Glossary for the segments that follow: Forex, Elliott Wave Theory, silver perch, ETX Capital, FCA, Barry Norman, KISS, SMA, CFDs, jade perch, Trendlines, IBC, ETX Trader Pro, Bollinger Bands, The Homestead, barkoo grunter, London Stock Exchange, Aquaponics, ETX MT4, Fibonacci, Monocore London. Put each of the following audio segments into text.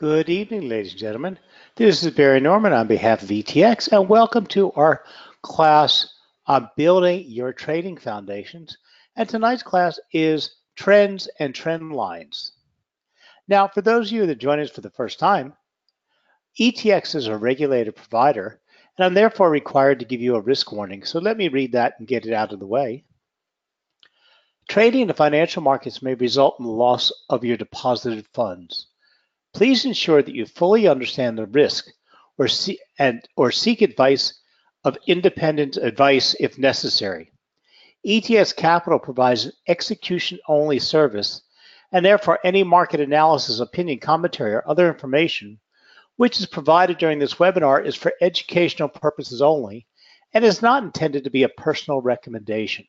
Good evening, ladies and gentlemen. This is Barry Norman on behalf of ETX, and welcome to our class on building your trading foundations. And tonight's class is trends and trend lines. Now, for those of you that join us for the first time, ETX is a regulated provider, and I'm therefore required to give you a risk warning. So let me read that and get it out of the way. Trading in the financial markets may result in the loss of your deposited funds. Please ensure that you fully understand the risk or seek advice of independent advice if necessary. ETX Capital provides an execution-only service, and therefore any market analysis, opinion, commentary, or other information which is provided during this webinar is for educational purposes only and is not intended to be a personal recommendation.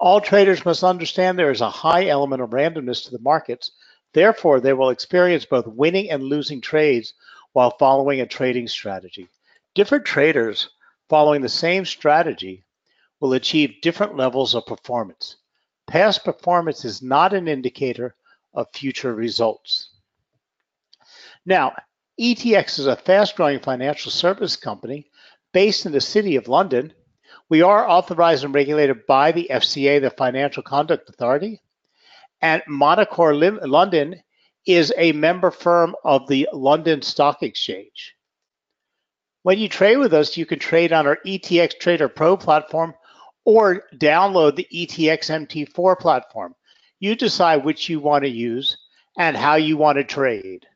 All traders must understand there is a high element of randomness to the markets. Therefore, they will experience both winning and losing trades while following a trading strategy. Different traders following the same strategy will achieve different levels of performance. Past performance is not an indicator of future results. Now, ETX is a fast-growing financial service company based in the City of London. We are authorized and regulated by the FCA, the Financial Conduct Authority. And Monocore London is a member firm of the London Stock Exchange. When you trade with us, you can trade on our ETX Trader Pro platform or download the ETX MT4 platform. You decide which you want to use and how you want to trade.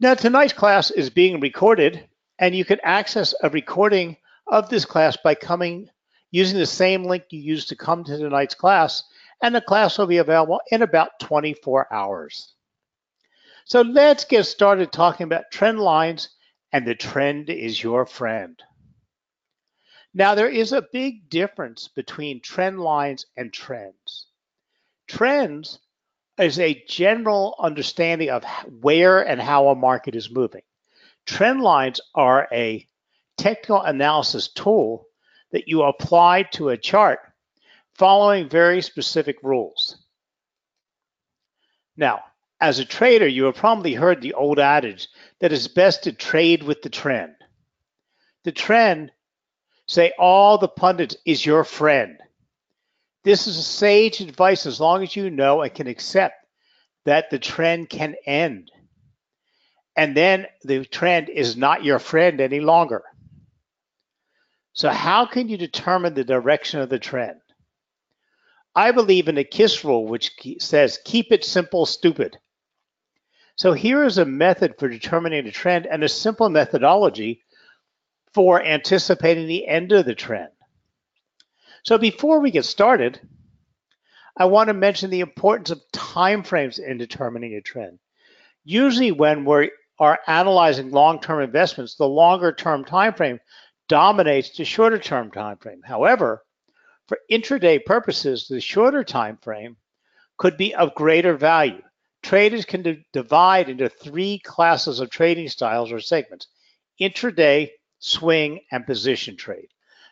Now, tonight's class is being recorded, and you can access a recording of this class by using the same link you used to come to tonight's class, and the class will be available in about 24 hours. So let's get started talking about trend lines, and the trend is your friend. Now, there is a big difference between trend lines and trends. Trends is a general understanding of where and how a market is moving. Trend lines are a technical analysis tool that you apply to a chart following very specific rules. Now, as a trader, you have probably heard the old adage that it's best to trade with the trend. The trend, say all the pundits, is your friend. This is sage advice as long as you know and can accept that the trend can end. And then the trend is not your friend any longer. So how can you determine the direction of the trend? I believe in the KISS rule, which says, keep it simple, stupid. So here is a method for determining a trend and a simple methodology for anticipating the end of the trend. So before we get started, I want to mention the importance of timeframes in determining a trend. Usually when we are analyzing long-term investments, the longer-term timeframe dominates the shorter-term timeframe. However, for intraday purposes, the shorter time frame could be of greater value. Traders can divide into three classes of trading styles or segments: intraday, swing, and position trade.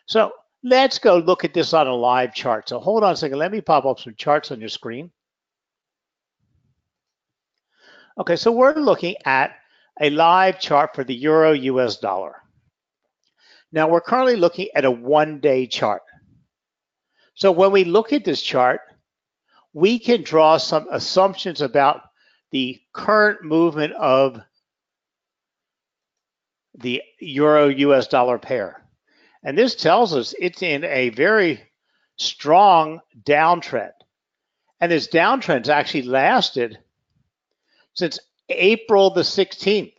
So let's go look at this on a live chart. So hold on a second. Let me pop up some charts on your screen. Okay, so we're looking at a live chart for the Euro-US dollar. Now, we're currently looking at a one-day chart. So when we look at this chart, we can draw some assumptions about the current movement of the Euro-US dollar pair. And this tells us it's in a very strong downtrend. And this downtrend's actually lasted since April the 16th.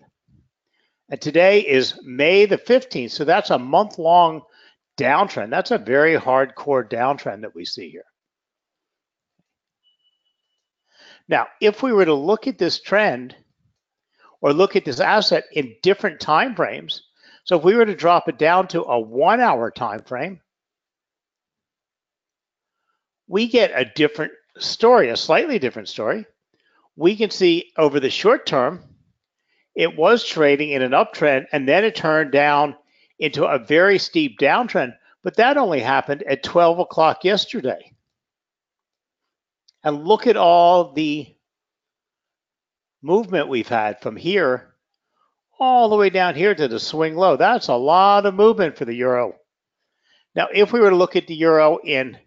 And today is May the 15th, so that's a month-long downtrend. That's a very hardcore downtrend that we see here. Now, if we were to look at this trend or look at this asset in different time frames, so if we were to drop it down to a 1 hour time frame, we get a different story, a slightly different story. We can see over the short term, it was trading in an uptrend and then it turned down into a very steep downtrend, but that only happened at 12 o'clock yesterday. And look at all the movement we've had from here all the way down here to the swing low. That's a lot of movement for the euro. Now, if we were to look at the euro in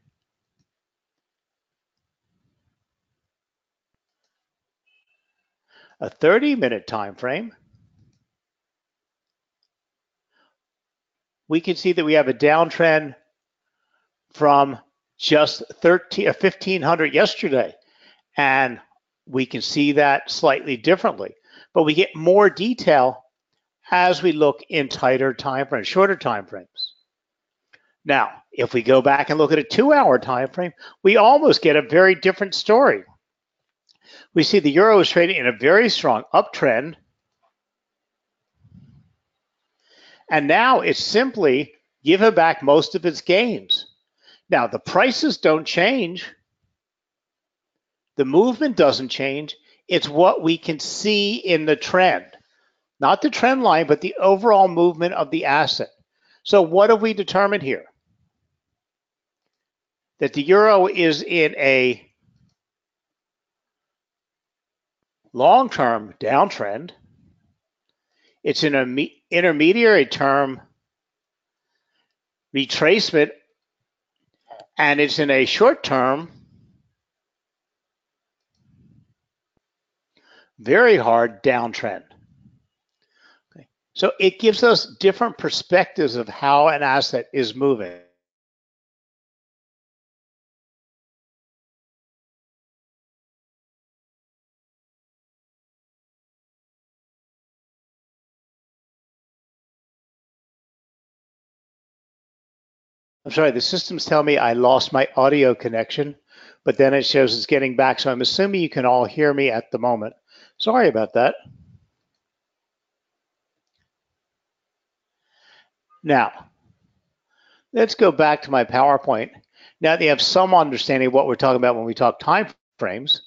a 30-minute time frame, we can see that we have a downtrend from just 1,500 yesterday, and we can see that slightly differently. But we get more detail as we look in tighter time frames, shorter time frames. Now, if we go back and look at a 2-hour time frame, we almost get a very different story. We see the euro is trading in a very strong uptrend, and now it's simply given back most of its gains. Now, the prices don't change. The movement doesn't change. It's what we can see in the trend, not the trend line, but the overall movement of the asset. So what have we determined here? That the euro is in a long-term downtrend. It's in an intermediary term retracement, and it's in a short-term very hard downtrend. Okay. So it gives us different perspectives of how an asset is moving. I'm sorry, the systems tell me I lost my audio connection, but then it shows it's getting back. So I'm assuming you can all hear me at the moment. Sorry about that. Now, let's go back to my PowerPoint. Now that you have some understanding of what we're talking about when we talk time frames,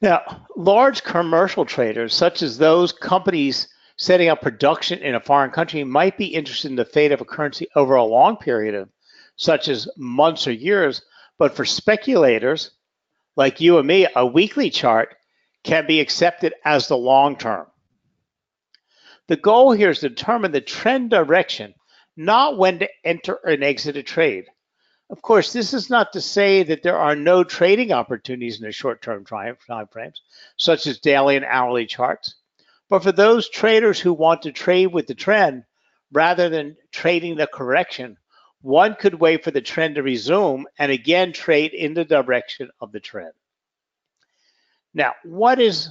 now, large commercial traders, such as those companies setting up production in a foreign country, might be interested in the fate of a currency over a long period of, such as months or years. But for speculators like you and me, a weekly chart can be accepted as the long term. The goal here is to determine the trend direction, not when to enter and exit a trade. Of course, this is not to say that there are no trading opportunities in the short-term time frames, such as daily and hourly charts. But for those traders who want to trade with the trend rather than trading the correction, one could wait for the trend to resume and again trade in the direction of the trend. Now, what is,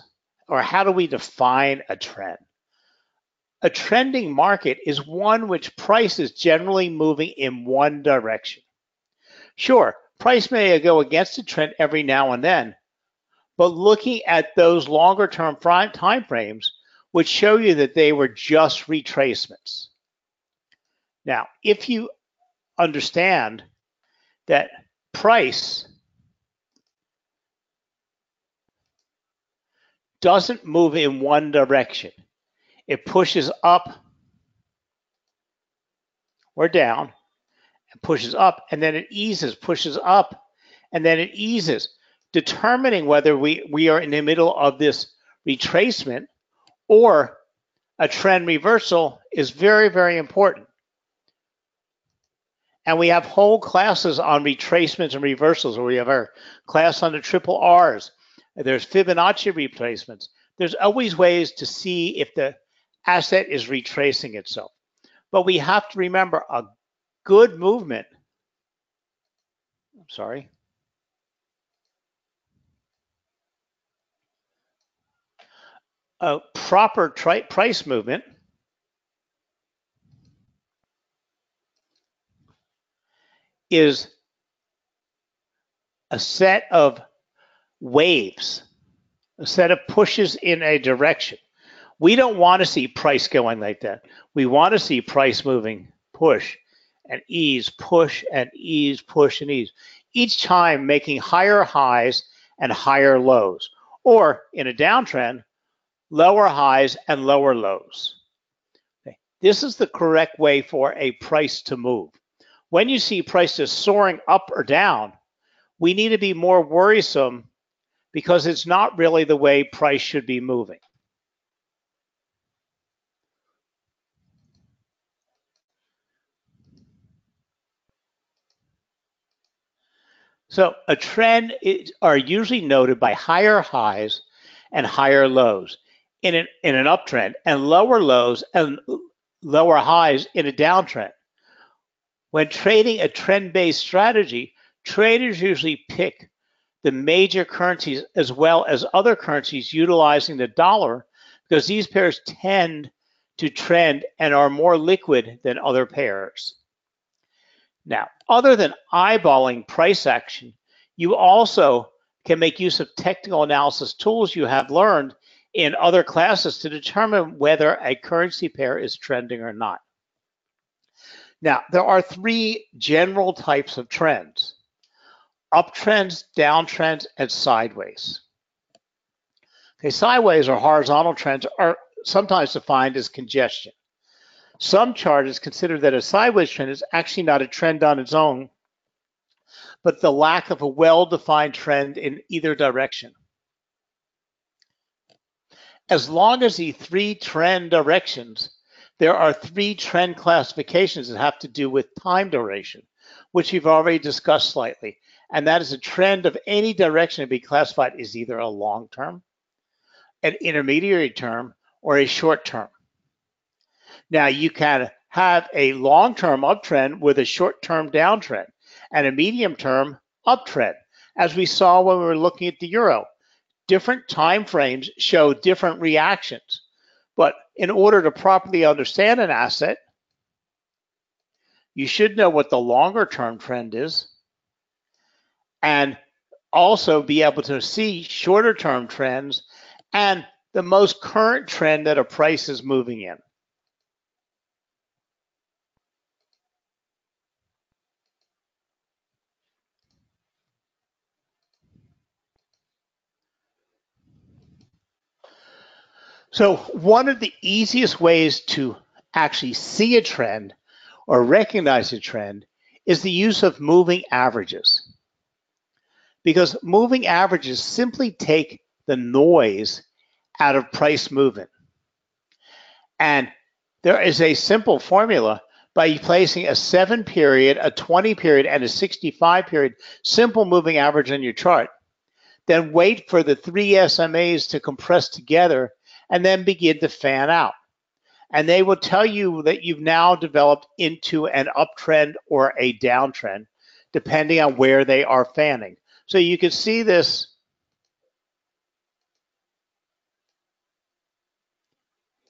or how do we define a trend? A trending market is one which price is generally moving in one direction. Sure, price may go against the trend every now and then, but looking at those longer term time frames would show you that they were just retracements. Now, if you understand that price doesn't move in one direction, it pushes up or down, pushes up, and then it eases, pushes up, and then it eases, determining whether we are in the middle of this retracement or a trend reversal is very, very important. And we have whole classes on retracements and reversals, or we have our class on the triple R's. There's Fibonacci replacements. There's always ways to see if the asset is retracing itself. But we have to remember a good movement, I'm sorry, a proper price movement is a set of waves, a set of pushes in a direction. We don't want to see price going like that. We want to see price moving, push and ease, push and ease, push and ease, each time making higher highs and higher lows, or in a downtrend, lower highs and lower lows. Okay. This is the correct way for a price to move. when you see prices soaring up or down, we need to be more worrisome because it's not really the way price should be moving. So a trend are usually noted by higher highs and higher lows in an uptrend and lower lows and lower highs in a downtrend. When trading a trend-based strategy, traders usually pick the major currencies as well as other currencies utilizing the dollar because these pairs tend to trend and are more liquid than other pairs. Now, other than eyeballing price action, you also can make use of technical analysis tools you have learned in other classes to determine whether a currency pair is trending or not. Now, there are three general types of trends: uptrends, downtrends, and sideways. Okay, sideways or horizontal trends are sometimes defined as congestion. Some charts consider that a sideways trend is actually not a trend on its own, but the lack of a well-defined trend in either direction. As long as the three trend directions, there are three trend classifications that have to do with time duration, which we've already discussed slightly, and that is a trend of any direction to be classified as either a long term, an intermediary term, or a short term. Now, you can have a long-term uptrend with a short-term downtrend and a medium-term uptrend. As we saw when we were looking at the euro, different time frames show different reactions. But in order to properly understand an asset, you should know what the longer-term trend is and also be able to see shorter-term trends and the most current trend that a price is moving in. So one of the easiest ways to actually see a trend or recognize a trend is the use of moving averages, because moving averages simply take the noise out of price movement. And there is a simple formula by placing a 7-period, a 20-period, and a 65-period simple moving average on your chart. Then wait for the three SMAs to compress together and then begin to fan out. And they will tell you that you've now developed into an uptrend or a downtrend, depending on where they are fanning. So you can see this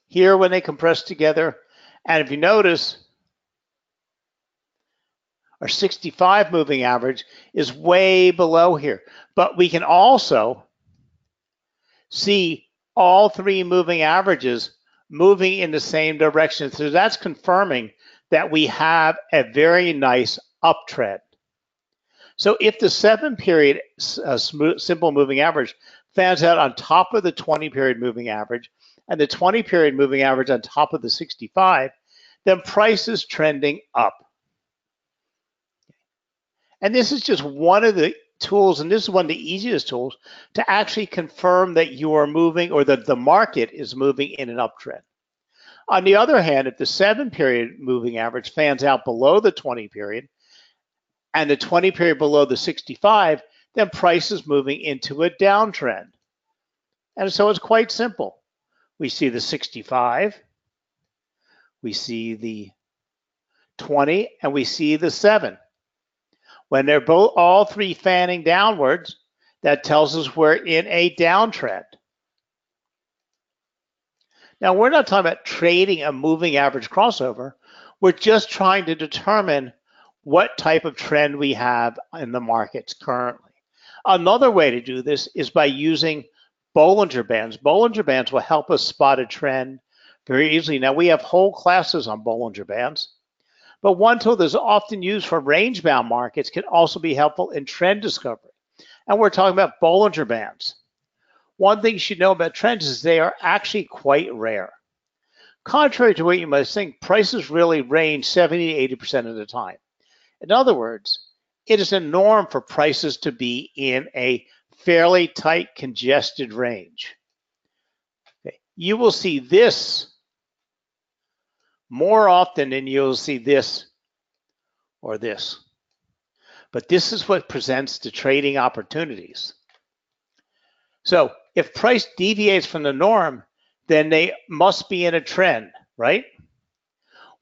here when they compress together. And if you notice, our 65 moving average is way below here. But we can also see all three moving averages moving in the same direction. So that's confirming that we have a very nice uptrend. So if the 7-period simple moving average fans out on top of the 20-period moving average and the 20-period moving average on top of the 65, then price is trending up. And this is just one of the tools, and this is one of the easiest tools to actually confirm that you are moving or that the market is moving in an uptrend. On the other hand, if the 7-period moving average fans out below the 20-period and the 20-period below the 65, then price is moving into a downtrend. And so it's quite simple. We see the 65, we see the 20, and we see the 7. When they're both all three fanning downwards, that tells us we're in a downtrend. Now, we're not talking about trading a moving average crossover. We're just trying to determine what type of trend we have in the markets currently. Another way to do this is by using Bollinger Bands. Bollinger Bands will help us spot a trend very easily. Now, we have whole classes on Bollinger Bands. But one tool that's often used for range-bound markets can also be helpful in trend discovery. And we're talking about Bollinger Bands. One thing you should know about trends is they are actually quite rare. Contrary to what you might think, prices really range 70 to 80% of the time. In other words, it is a norm for prices to be in a fairly tight, congested range. Okay. You will see this more often than you'll see this or this. But this is what presents the trading opportunities. So if price deviates from the norm, then they must be in a trend, right?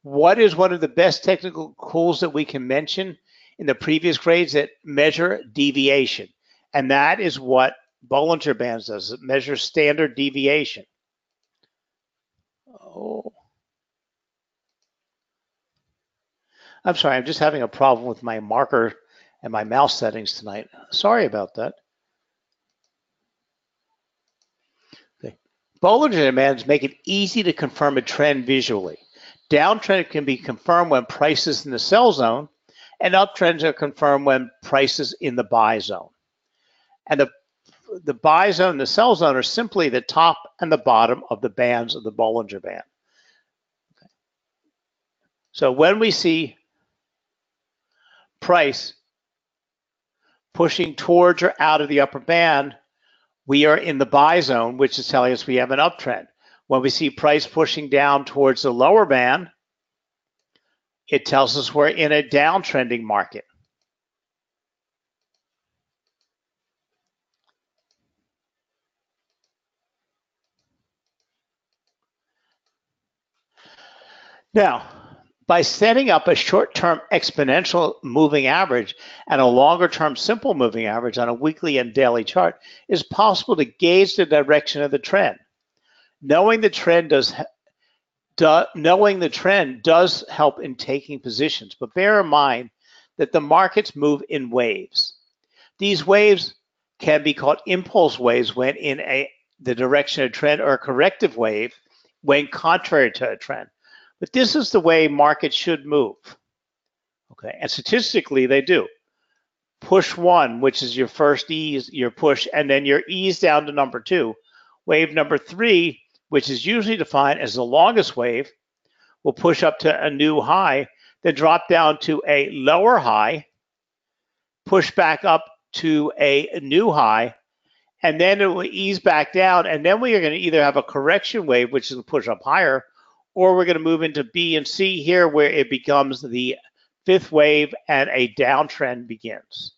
What is one of the best technical tools that we can mention in the previous grades that measure deviation? And that is what Bollinger Bands does. It measures standard deviation. Oh. I'm sorry, I'm just having a problem with my marker and my mouse settings tonight. Sorry about that. Okay. Bollinger Bands make it easy to confirm a trend visually. Downtrend can be confirmed when price is in the sell zone, and uptrends are confirmed when price is in the buy zone. And the buy zone and the sell zone are simply the top and the bottom of the bands of the Bollinger Band. Okay. So when we see price pushing towards or out of the upper band, we are in the buy zone, which is telling us we have an uptrend. When we see price pushing down towards the lower band, it tells us we're in a downtrending market. Now, by setting up a short-term exponential moving average and a longer-term simple moving average on a weekly and daily chart, it's possible to gauge the direction of the trend. Knowing the trend does help in taking positions, but bear in mind that the markets move in waves. These waves can be called impulse waves when in the direction of a trend, or a corrective wave when contrary to a trend. But this is the way markets should move. Okay, and statistically they do. Push one, which is your first ease, your push, and then your ease down to number two. Wave number three, which is usually defined as the longest wave, will push up to a new high, then drop down to a lower high, push back up to a new high, and then it will ease back down. And then we are going to either have a correction wave, which is a push up higher, or we're going to move into B and C here, where it becomes the fifth wave and a downtrend begins.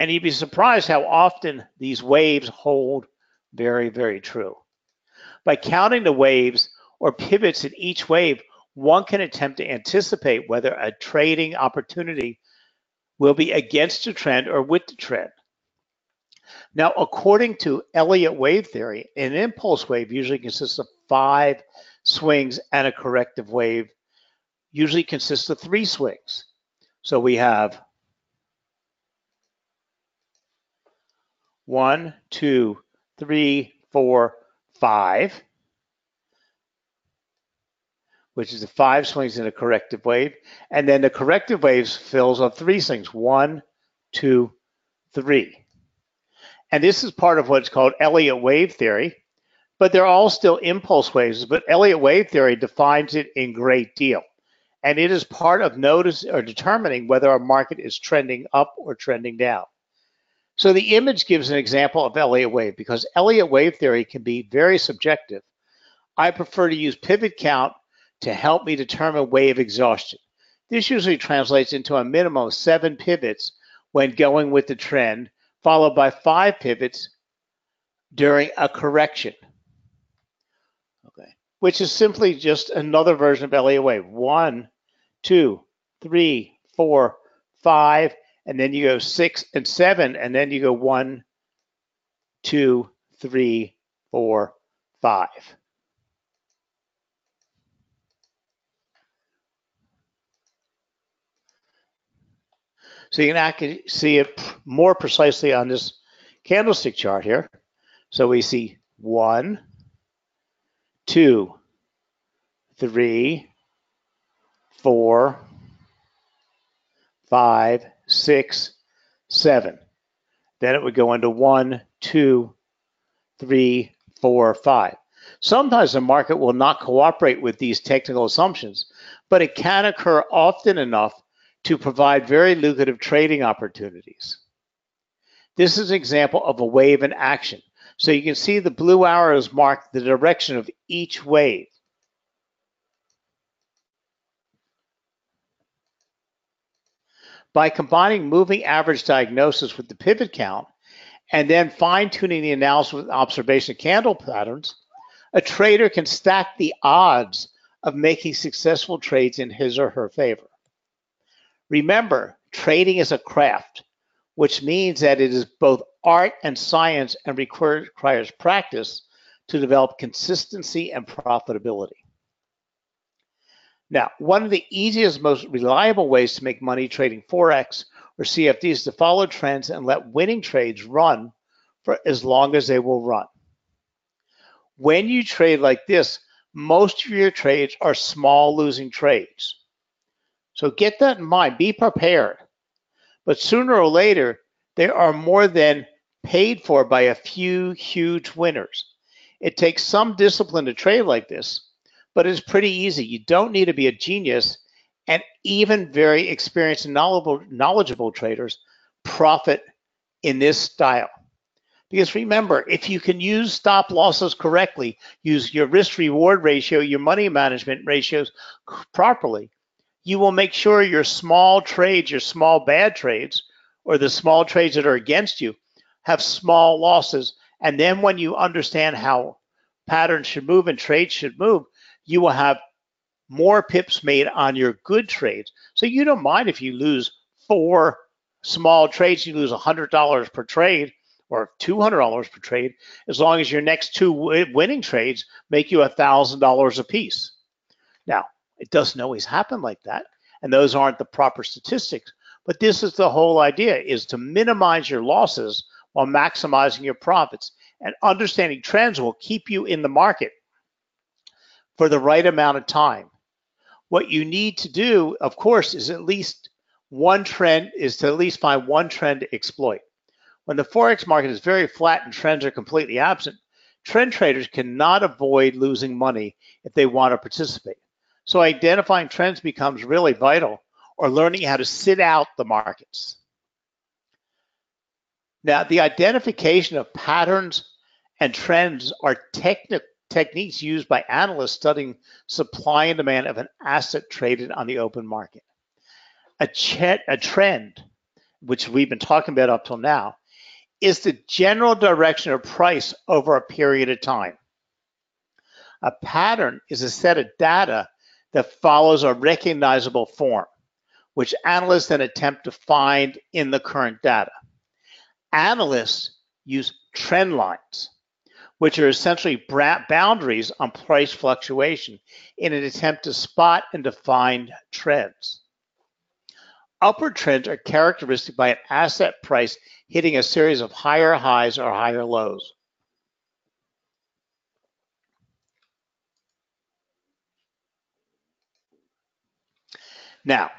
And you'd be surprised how often these waves hold very, very true. By counting the waves or pivots in each wave, one can attempt to anticipate whether a trading opportunity will be against the trend or with the trend. Now, according to Elliott Wave Theory, an impulse wave usually consists of 5 swings, and a corrective wave usually consists of 3 swings. So we have 1, 2, 3, 4, 5, which is the 5 swings in a corrective wave, and then the corrective waves fills up 3 swings, 1, 2, 3. And this is part of what's called Elliott Wave Theory, but they're all still impulse waves, but Elliott Wave Theory defines it in great deal. And it is part of noticing or determining whether a market is trending up or trending down. So the image gives an example of Elliott Wave, because Elliott Wave Theory can be very subjective. I prefer to use pivot count to help me determine wave exhaustion. This usually translates into a minimum of 7 pivots when going with the trend, followed by 5 pivots during a correction. Okay, which is simply just another version of Elliott Wave. 1, 2, 3, 4, 5, and then you go 6 and 7, and then you go 1, 2, 3, 4, 5. So you can actually see it more precisely on this candlestick chart here. So we see 1, 2, 3, 4, 5, 6, 7. Then it would go into 1, 2, 3, 4, 5. Sometimes the market will not cooperate with these technical assumptions, but it can occur often enough to provide very lucrative trading opportunities. This is an example of a wave in action. So you can see the blue arrows mark the direction of each wave. By combining moving average diagnosis with the pivot count and then fine-tuning the analysis with observation candle patterns, a trader can stack the odds of making successful trades in his or her favor. Remember, trading is a craft, which means that it is both art and science and requires practice to develop consistency and profitability. Now, one of the easiest, most reliable ways to make money trading Forex or CFDs is to follow trends and let winning trades run for as long as they will run. When you trade like this, most of your trades are small losing trades. So get that in mind, be prepared. But sooner or later, they are more than paid for by a few huge winners. It takes some discipline to trade like this, but it's pretty easy. You don't need to be a genius, and even very experienced and knowledgeable traders profit in this style. Because remember, if you can use stop losses correctly, use your risk-reward ratio, your money management ratios properly, you will make sure your small trades, your small bad trades, or the small trades that are against you have small losses. And then when you understand how patterns should move and trades should move, you will have more pips made on your good trades. So you don't mind if you lose 4 small trades, you lose $100 per trade or $200 per trade, as long as your next 2 winning trades make you $1,000 apiece. Now, it doesn't always happen like that, and those aren't the proper statistics, but this is the whole idea, is to minimize your losses while maximizing your profits, and understanding trends will keep you in the market for the right amount of time. What you need to do, of course, is to at least find one trend to exploit. When the Forex market is very flat and trends are completely absent, trend traders cannot avoid losing money if they want to participate. So identifying trends becomes really vital, or learning how to sit out the markets. Now, the identification of patterns and trends are techniques used by analysts studying supply and demand of an asset traded on the open market. A trend, which we've been talking about up till now, is the general direction of price over a period of time. A pattern is a set of data that follows a recognizable form, which analysts then attempt to find in the current data. Analysts use trend lines, which are essentially boundaries on price fluctuation, in an attempt to spot and define trends. Upward trends are characteristic by an asset price hitting a series of higher highs or higher lows. Now,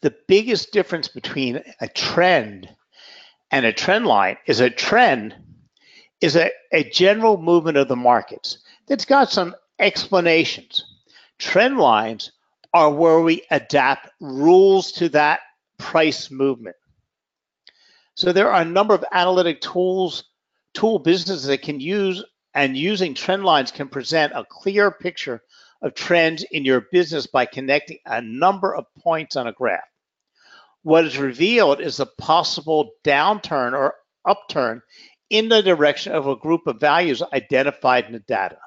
the biggest difference between a trend and a trend line is a trend is a general movement of the markets that's got some explanations. Trend lines are where we adapt rules to that price movement. So there are a number of analytic tool businesses that can use, and using trend lines can present a clear picture of trends in your business by connecting a number of points on a graph. What is revealed is a possible downturn or upturn in the direction of a group of values identified in the data.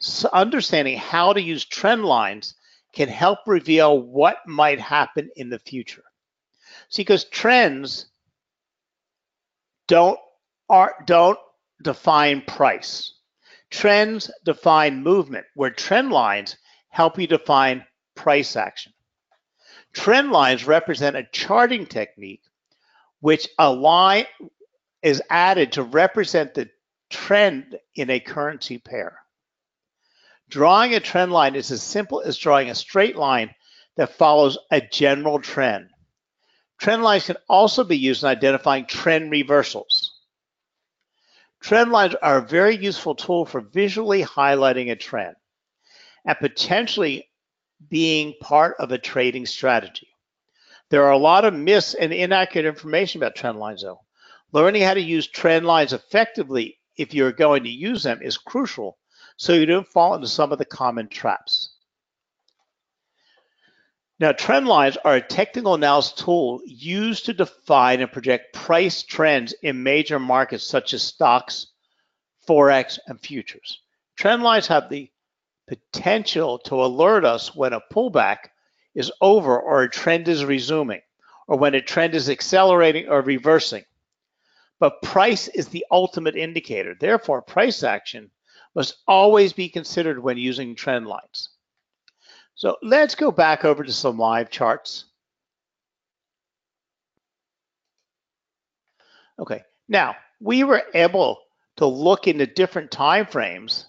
So understanding how to use trend lines can help reveal what might happen in the future. See, because trends don't define price. Trends define movement, where trend lines help you define price action. Trend lines represent a charting technique, which a line is added to represent the trend in a currency pair. Drawing a trend line is as simple as drawing a straight line that follows a general trend. Trend lines can also be used in identifying trend reversals. Trend lines are a very useful tool for visually highlighting a trend and potentially being part of a trading strategy. There are a lot of mis and inaccurate information about trend lines, though. Learning how to use trend lines effectively, if you're going to use them, is crucial so you don't fall into some of the common traps. Now, trend lines are a technical analysis tool used to define and project price trends in major markets such as stocks, Forex, and futures. Trend lines have the potential to alert us when a pullback is over or a trend is resuming, or when a trend is accelerating or reversing. But price is the ultimate indicator. Therefore, price action must always be considered when using trend lines. So let's go back over to some live charts. Okay, now we were able to look into different time frames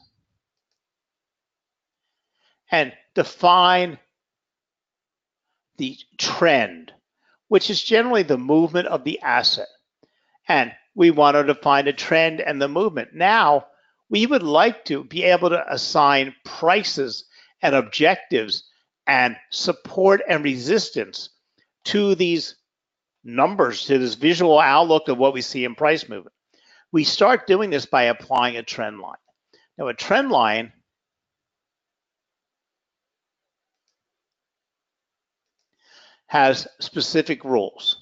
and define the trend, which is generally the movement of the asset. And we want to define a trend and the movement. Now, we would like to be able to assign prices and objectives and support and resistance to these numbers, to this visual outlook of what we see in price movement. We start doing this by applying a trend line. Now, a trend line has specific rules.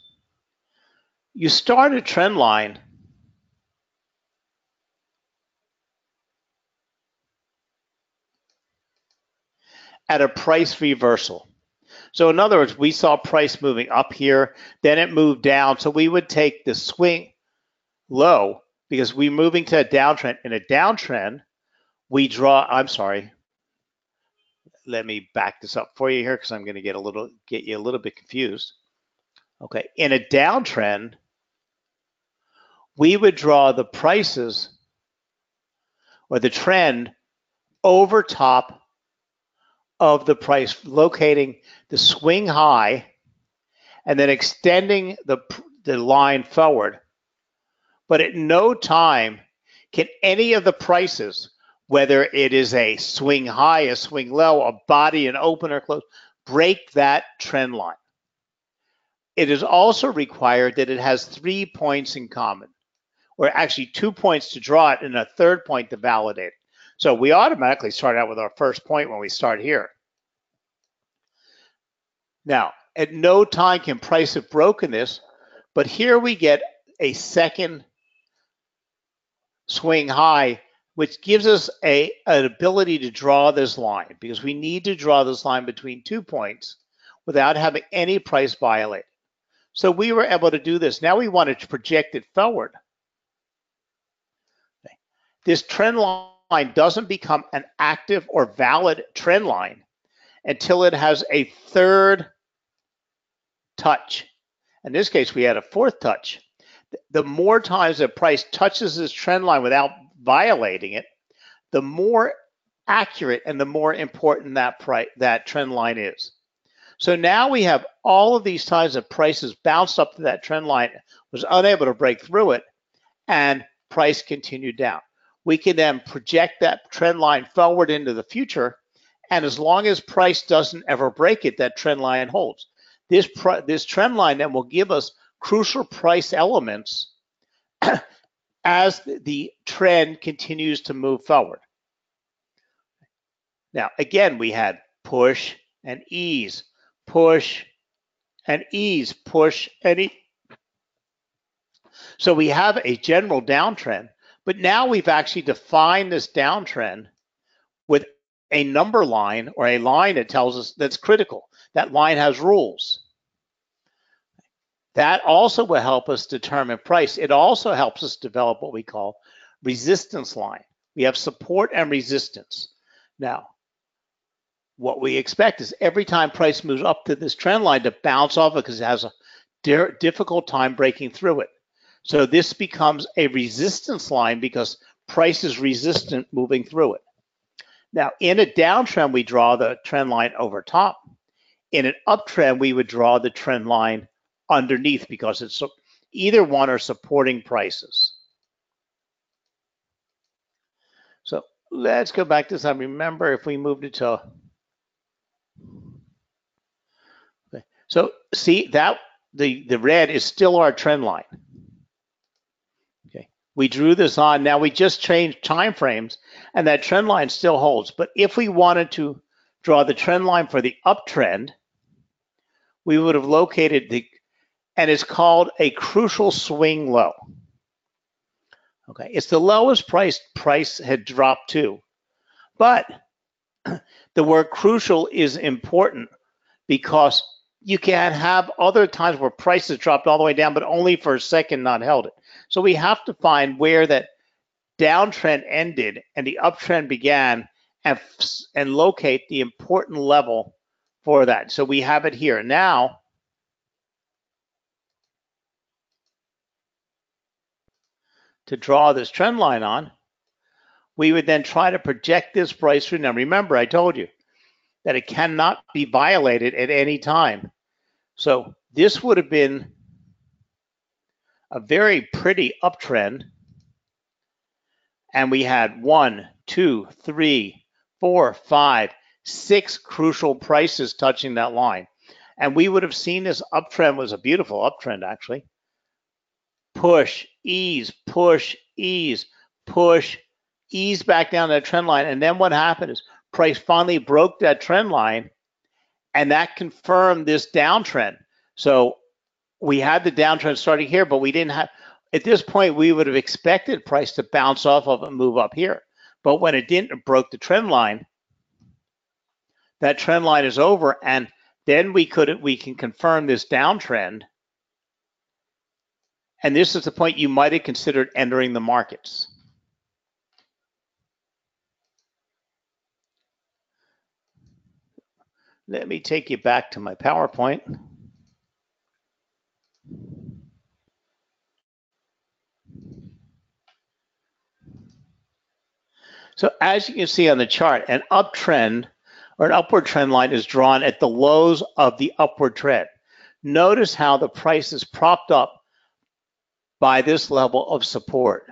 You start a trend line at a price reversal. So in other words, we saw price moving up here, then it moved down. So we would take the swing low because we're moving to a downtrend. In a downtrend, we draw, let me back this up for you here because I'm going to get you a little bit confused. Okay, in a downtrend, we would draw the prices or the trend over top of the price, locating the swing high and then extending the line forward. But at no time can any of the prices, whether it is a swing high, a swing low, a body, an open or close, break that trend line. It is also required that it has 3 points in common, or actually 2 points to draw it and a third point to validate it. So we automatically start out with our first point when we start here. Now, at no time can price have broken this, but here we get a second swing high, which gives us an ability to draw this line because we need to draw this line between 2 points without having any price violated. So we were able to do this. Now we wanted to project it forward. Okay. This trend line doesn't become an active or valid trend line until it has a third touch. In this case, we had a fourth touch. The more times a price touches this trend line without violating it, the more accurate and the more important that trend line is. So now we have all of these times that prices bounced up to that trend line, was unable to break through it, and price continued down. We can then project that trend line forward into the future, and as long as price doesn't ever break it, that trend line holds. This trend line then will give us crucial price elements as the trend continues to move forward. Now, again, we had push and ease, push and ease, push and ease. So we have a general downtrend, but now we've actually defined this downtrend with a number line or a line that tells us that's critical. That line has rules. That also will help us determine price. It also helps us develop what we call resistance line. We have support and resistance. Now, what we expect is every time price moves up to this trend line to bounce off it because it has a difficult time breaking through it. So this becomes a resistance line because price is resistant moving through it. Now, in a downtrend, we draw the trend line over top. In an uptrend, we would draw the trend line underneath because it's either one are supporting prices. So let's go back to this. I remember if we moved it to So see that the red is still our trend line. Okay, we drew this on. Now we just changed time frames, and that trend line still holds. But if we wanted to draw the trend line for the uptrend, we would have located the, and it's called a crucial swing low. Okay, it's the lowest price had dropped to, but the word crucial is important because you can't have other times where prices dropped all the way down, but only for a second not held it. So we have to find where that downtrend ended and the uptrend began and locate the important level for that. So we have it here. Now, to draw this trend line on, we would then try to project this price through. Now, remember, I told you that it cannot be violated at any time. So this would have been a very pretty uptrend. And we had 1, 2, 3, 4, 5, 6 crucial prices touching that line. And we would have seen this uptrend was a beautiful uptrend, actually. Push, ease, push, ease, push, ease back down that trend line. And then what happened is price finally broke that trend line, and that confirmed this downtrend. So we had the downtrend starting here, but we didn't have, at this point, we would have expected price to bounce off of and move up here. But when it didn't, it broke the trend line. That trend line is over, and then we can confirm this downtrend. And this is the point you might have considered entering the markets. Let me take you back to my PowerPoint. So as you can see on the chart, an uptrend or an upward trend line is drawn at the lows of the upward trend. Notice how the price is propped up by this level of support.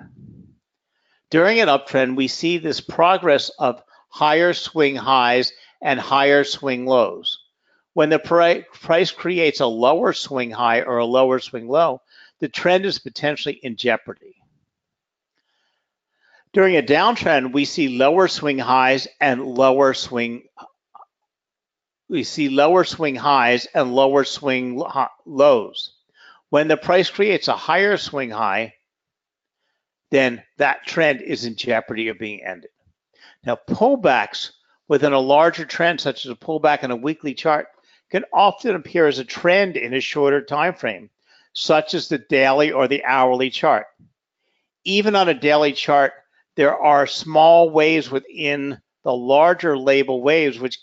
During an uptrend, we see this progress of higher swing highs and higher swing lows. When the price creates a lower swing high or a lower swing low, the trend is potentially in jeopardy. During a downtrend, we see lower swing highs and lower swing lows. When the price creates a higher swing high, then that trend is in jeopardy of being ended. Now, pullbacks within a larger trend, such as a pullback on a weekly chart, can often appear as a trend in a shorter time frame, such as the daily or the hourly chart. Even on a daily chart, there are small waves within the larger label waves which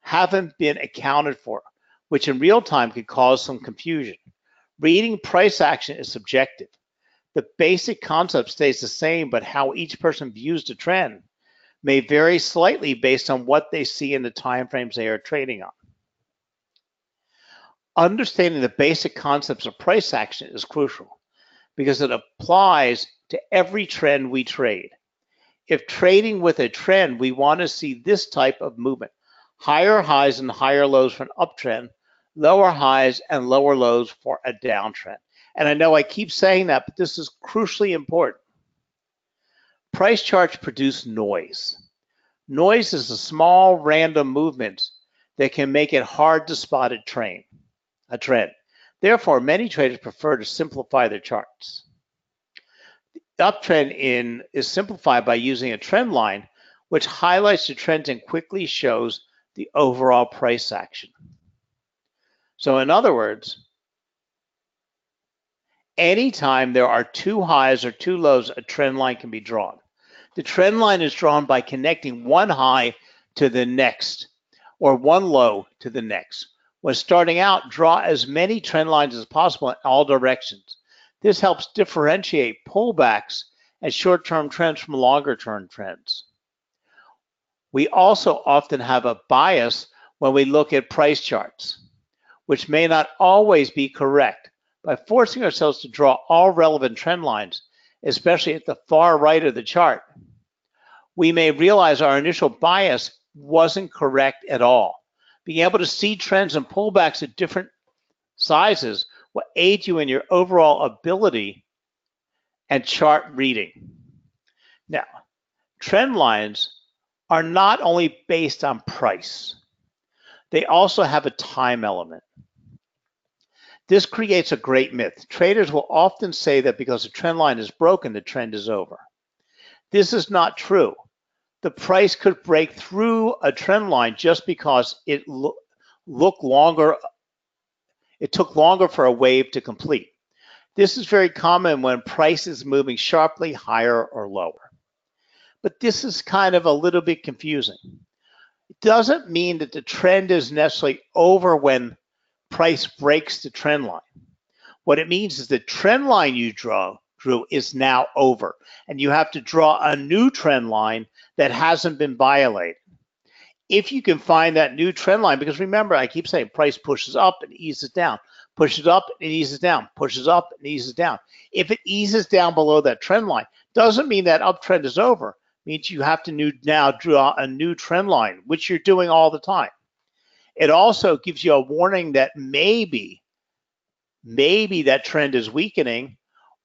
haven't been accounted for, which in real time could cause some confusion. Reading price action is subjective. The basic concept stays the same, but how each person views the trend may vary slightly based on what they see in the timeframes they are trading on. Understanding the basic concepts of price action is crucial because it applies to every trend we trade. If trading with a trend, we want to see this type of movement: higher highs and higher lows for an uptrend, lower highs and lower lows for a downtrend. And I know I keep saying that, but this is crucially important. Price charts produce noise. Noise is the small random movements that can make it hard to spot a trend. Therefore, many traders prefer to simplify their charts. The uptrend is simplified by using a trend line, which highlights the trends and quickly shows the overall price action. So in other words, anytime there are two highs or two lows, a trend line can be drawn. The trend line is drawn by connecting one high to the next or one low to the next. When starting out, draw as many trend lines as possible in all directions. This helps differentiate pullbacks and short-term trends from longer-term trends. We also often have a bias when we look at price charts, which may not always be correct. By forcing ourselves to draw all relevant trend lines, especially at the far right of the chart, we may realize our initial bias wasn't correct at all. being able to see trends and pullbacks at different sizes will aid you in your overall ability and chart reading. Now, trend lines are not only based on price, they also have a time element. This creates a great myth. Traders will often say that because the trend line is broken, the trend is over. This is not true. The price could break through a trend line just because it looked longer. It took longer for a wave to complete. This is very common when price is moving sharply higher or lower. But this is kind of a little bit confusing. It doesn't mean that the trend is necessarily over when price breaks the trend line. What it means is the trend line you drew is now over, and you have to draw a new trend line that hasn't been violated. If you can find that new trend line, because remember, I keep saying price pushes up and eases down, pushes up and eases down, pushes up and eases down. If it eases down below that trend line, doesn't mean that uptrend is over. It means you have to now draw a new trend line, which you're doing all the time. It also gives you a warning that maybe that trend is weakening,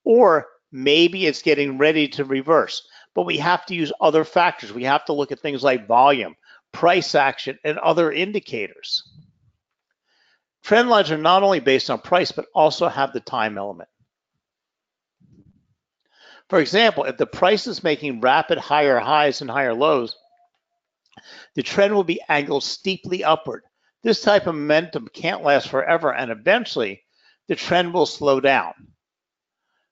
or maybe it's getting ready to reverse. But we have to use other factors. We have to look at things like volume, price action, and other indicators. Trend lines are not only based on price, but also have the time element. For example, if the price is making rapid higher highs and higher lows, the trend will be angled steeply upward. This type of momentum can't last forever, and eventually the trend will slow down.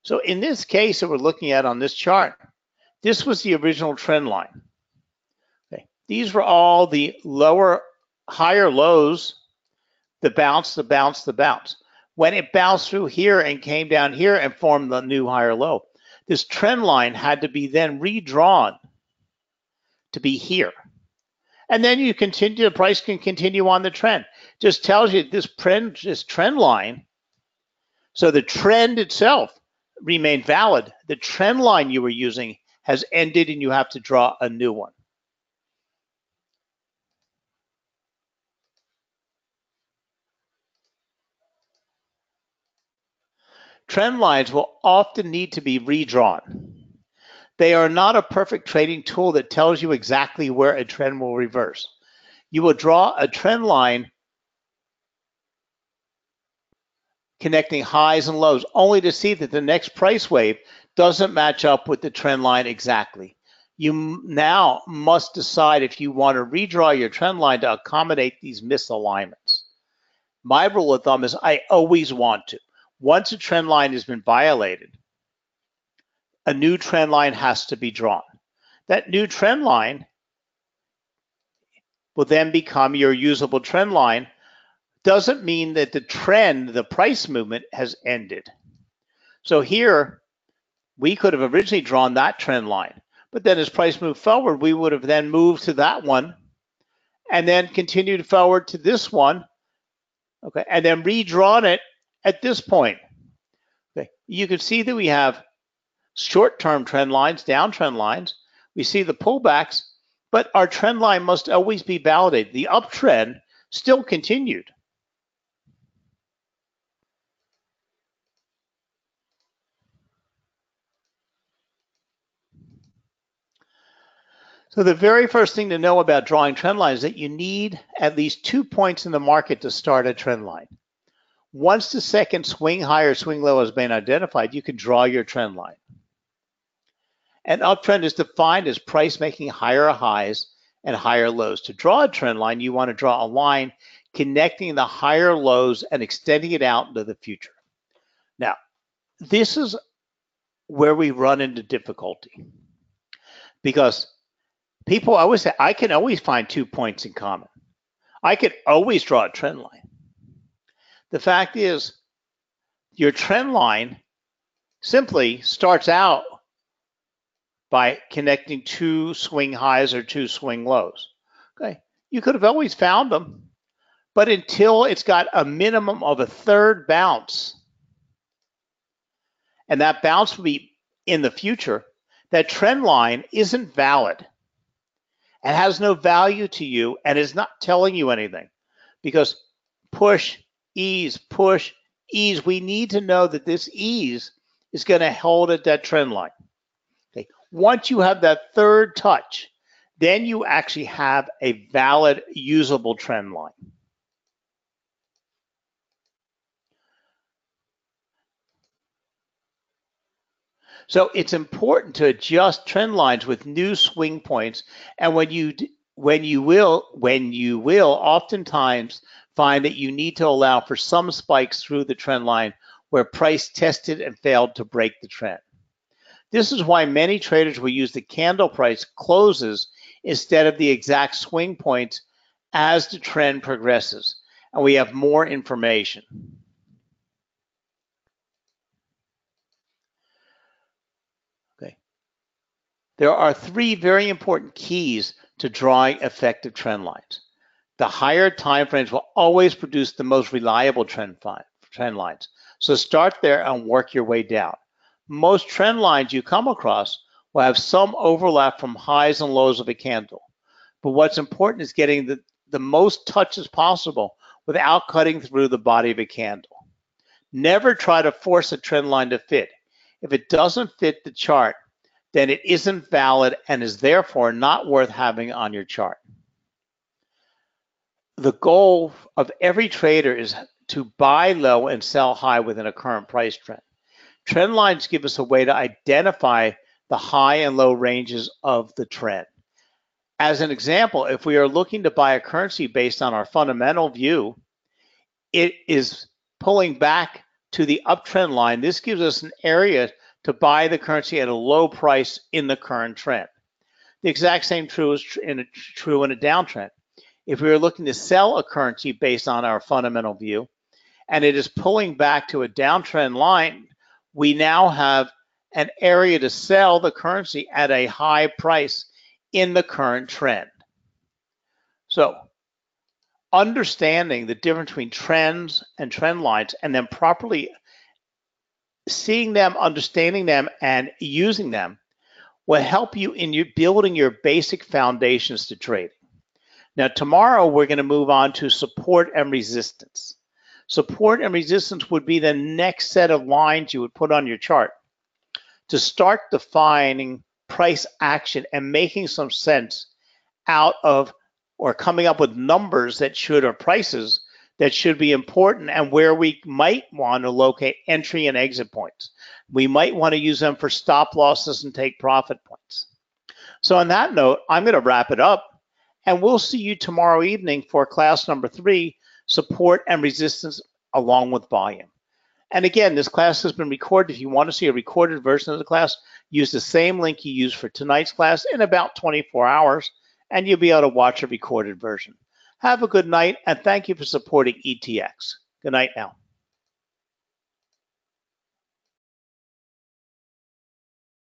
So in this case that we're looking at on this chart, this was the original trend line. Okay. These were all the higher lows, the bounce, the bounce, the bounce. When it bounced through here and came down here and formed the new higher low, this trend line had to be then redrawn to be here. And then you continue, the price can continue on the trend. Just tells you this trend line, so the trend itself remained valid. The trend line you were using has ended and you have to draw a new one. Trend lines will often need to be redrawn. They are not a perfect trading tool that tells you exactly where a trend will reverse. You will draw a trend line connecting highs and lows only to see that the next price wave doesn't match up with the trend line exactly. You now must decide if you want to redraw your trend line to accommodate these misalignments. My rule of thumb is I always want to. Once a trend line has been violated, a new trend line has to be drawn. That new trend line will then become your usable trend line. Doesn't mean that the trend, the price movement, has ended. So here, we could have originally drawn that trend line, but then as price moved forward, we would have then moved to that one and then continued forward to this one, okay, and then redrawn it at this point. Okay. You can see that we have short-term trend lines, downtrend lines. We see the pullbacks, but our trend line must always be validated. The uptrend still continued. So the very first thing to know about drawing trend lines is that you need at least 2 points in the market to start a trend line. Once the second swing high or swing low has been identified, you can draw your trend line. An uptrend is defined as price making higher highs and higher lows. To draw a trend line, you want to draw a line connecting the higher lows and extending it out into the future. Now, this is where we run into difficulty, because people always say, I can always find 2 points in common. I could always draw a trend line. The fact is, your trend line simply starts out by connecting two swing highs or two swing lows. Okay, you could have always found them, but until it's got a minimum of a third bounce, and that bounce will be in the future, that trend line isn't valid. It has no value to you and is not telling you anything. because push, ease, we need to know that this ease is going to hold at that trend line. Okay. Once you have that third touch, then you actually have a valid, usable trend line. So it's important to adjust trend lines with new swing points, and when you will oftentimes find that you need to allow for some spikes through the trend line where price tested and failed to break the trend. This is why many traders will use the candle price closes instead of the exact swing points as the trend progresses, and we have more information. There are three very important keys to drawing effective trend lines. The higher time frames will always produce the most reliable trend lines. So start there and work your way down. Most trend lines you come across will have some overlap from highs and lows of a candle. But what's important is getting the most touches possible without cutting through the body of a candle. Never try to force a trend line to fit. If it doesn't fit the chart, then it isn't valid and is therefore not worth having on your chart. The goal of every trader is to buy low and sell high within a current price trend. Trend lines give us a way to identify the high and low ranges of the trend. As an example, if we are looking to buy a currency based on our fundamental view, it is pulling back to the uptrend line. This gives us an area to buy the currency at a low price in the current trend. The exact same is true in a downtrend. If we are looking to sell a currency based on our fundamental view, and it is pulling back to a downtrend line, we now have an area to sell the currency at a high price in the current trend. So understanding the difference between trends and trend lines, and then properly seeing them, understanding them, and using them will help you in building your basic foundations to trading. Now, tomorrow we're going to move on to support and resistance. Support and resistance would be the next set of lines you would put on your chart to start defining price action and making some sense out of, or coming up with numbers that should, or prices that should be important, and where we might want to locate entry and exit points. We might want to use them for stop losses and take profit points. So on that note, I'm going to wrap it up, and we'll see you tomorrow evening for class number 3, support and resistance along with volume. And again, this class has been recorded. If you want to see a recorded version of the class, use the same link you used for tonight's class in about 24 hours, and you'll be able to watch a recorded version. Have a good night, and thank you for supporting ETX. Good night now.